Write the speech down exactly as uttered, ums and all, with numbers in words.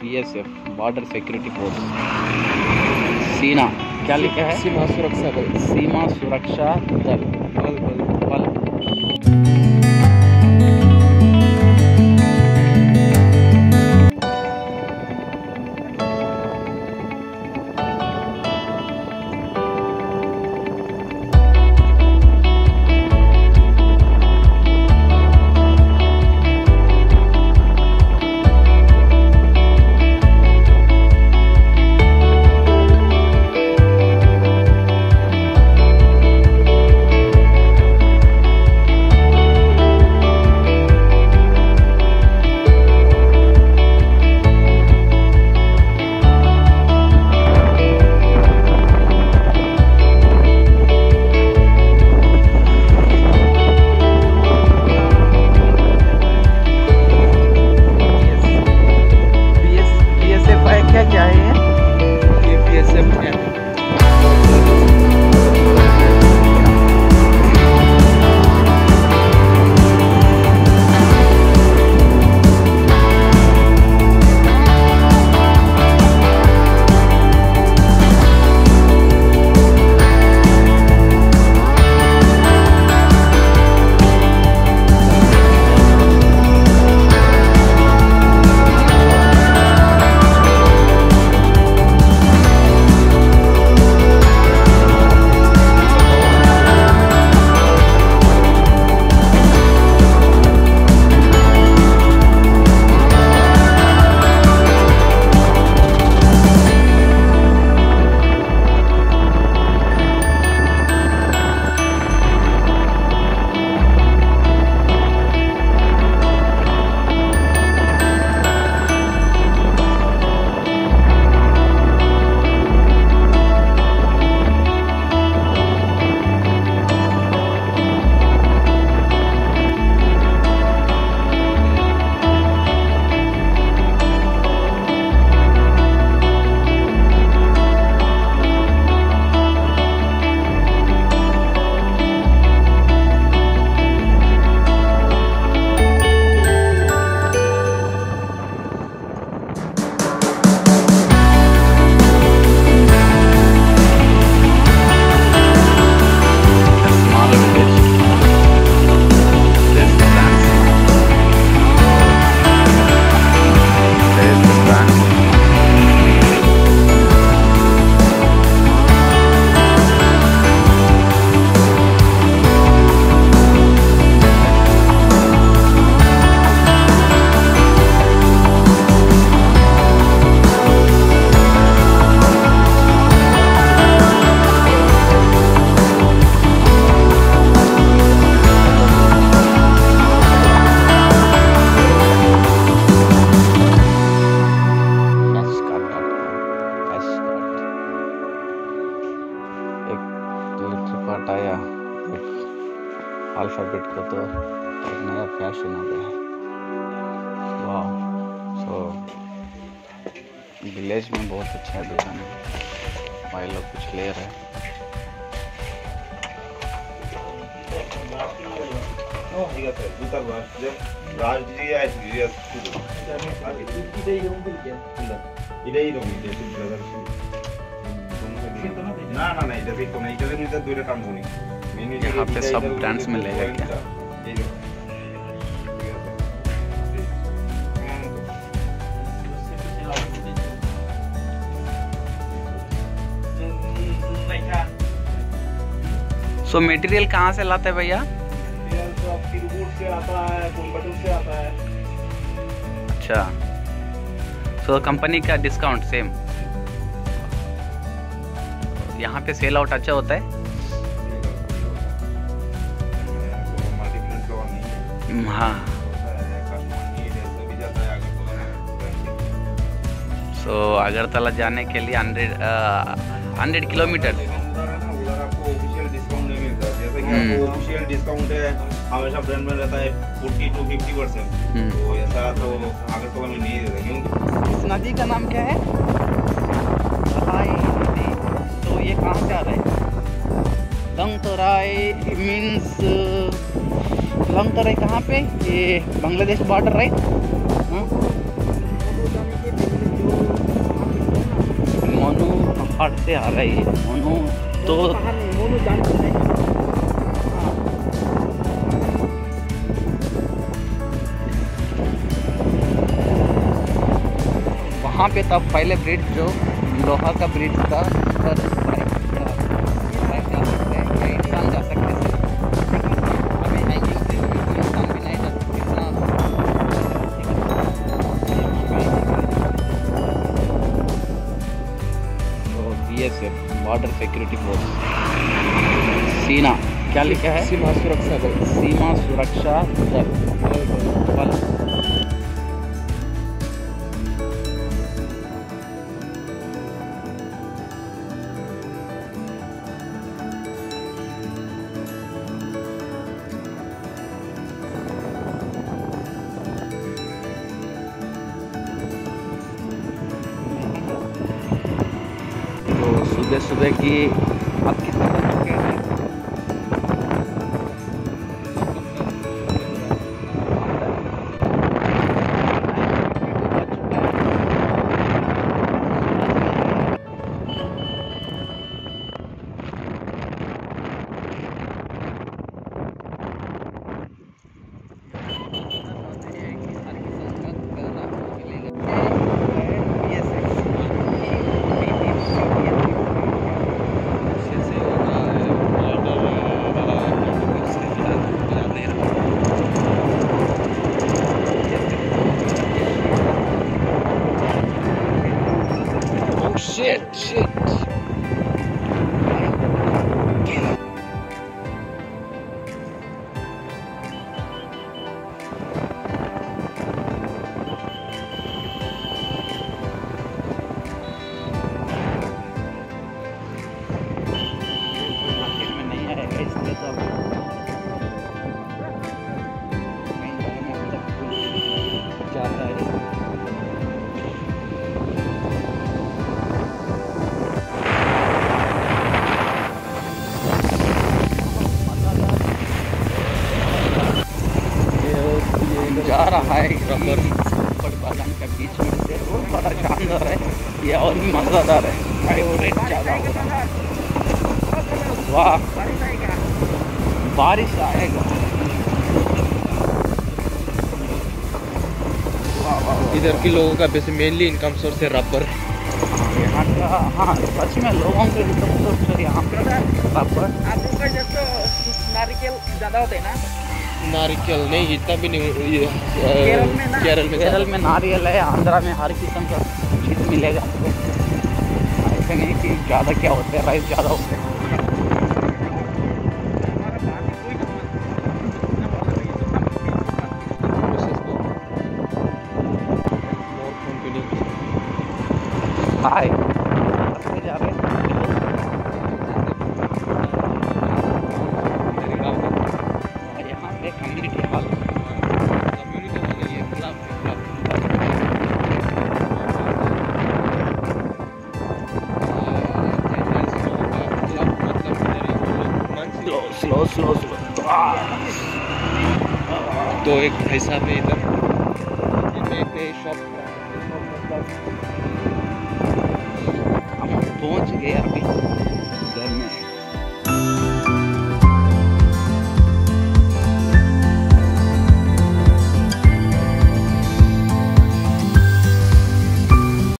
B S F border security force. सीना क्या लिखा है? सीमा सुरक्षा बल। सीमा सुरक्षा दल बल बल बल अल्फाबेट को तो एक नया फैशन हो गया है। वाह, सो विलेज में बहुत अच्छा दुकान है, भाई लोग कुछ ले रहे हैं। यहाँ पे सब ब्रांड्स में ले जाएगा क्या? सो मटेरियल कहाँ से लाते हैं भैया? मटेरियल तो आपकी रूट से आता है, कोयंबटूर से आता है। अच्छा, सो कंपनी का डिस्काउंट सेम। यहाँ पे सेल आउट अच्छा होता है। हाँ, सो अगरतला जाने के लिए hundred hundred kilometre official discount है, हमेशा ब्रांड में रहता है फोर्टी टू फिफ्टी परसेंट। तो ऐसा तो अगरतला में नहीं रहता। क्यों? इस नदी का नाम क्या है? तो ये कहाँ से आ रहा है? लंगतराई मीन्स लंगतराई कहाँ पे? ये बांग्लादेश बॉर्डर राइट। हाँ, पहाड़ से आ रहा है मोनू तो मोनू वहाँ पे तब पहले ब्रिज जो लोहा का ब्रिज था पर बाइक बाइक जा सकते हैं या इंसान जा सकते हैं। अभी नहीं चलते इंसान भी नहीं जा सकते। तो B S F border security force सीना क्या लिखा है? सीमा सुरक्षा बल। सीमा सुरक्षा बल। सुबह सुबह की अब कितने बज चुके हैं? Shit, shit. जा रहा है ऊपर बादाम का बीच में से और बड़ा शानदार है ये और भी मज़ेदार है। ज़्यादा हो रहा है वाह बारिश आएगा। इधर के लोगों का वैसे मेनली इनकम सोर्स है रबर यहाँ का। हाँ सच में लोगों के इनकम सोर्स है यहाँ पे रबर। आप लोग जैसे नारियल ज़्यादा होते हैं ना? नारियल नहीं इतना भी नहीं। केरल में ना केरल में केरल में नारियल है। आंध्रा में हर किस्म का चीज़ मिलेगा आपको। ऐसा नहीं कि ज़्यादा क्या होता है राइस ज़्यादा होता है। हाय जा रहे हैं स्लो स्लो स्लो। तो एक भाई साहब है इधर शॉप हम पहुँच गए।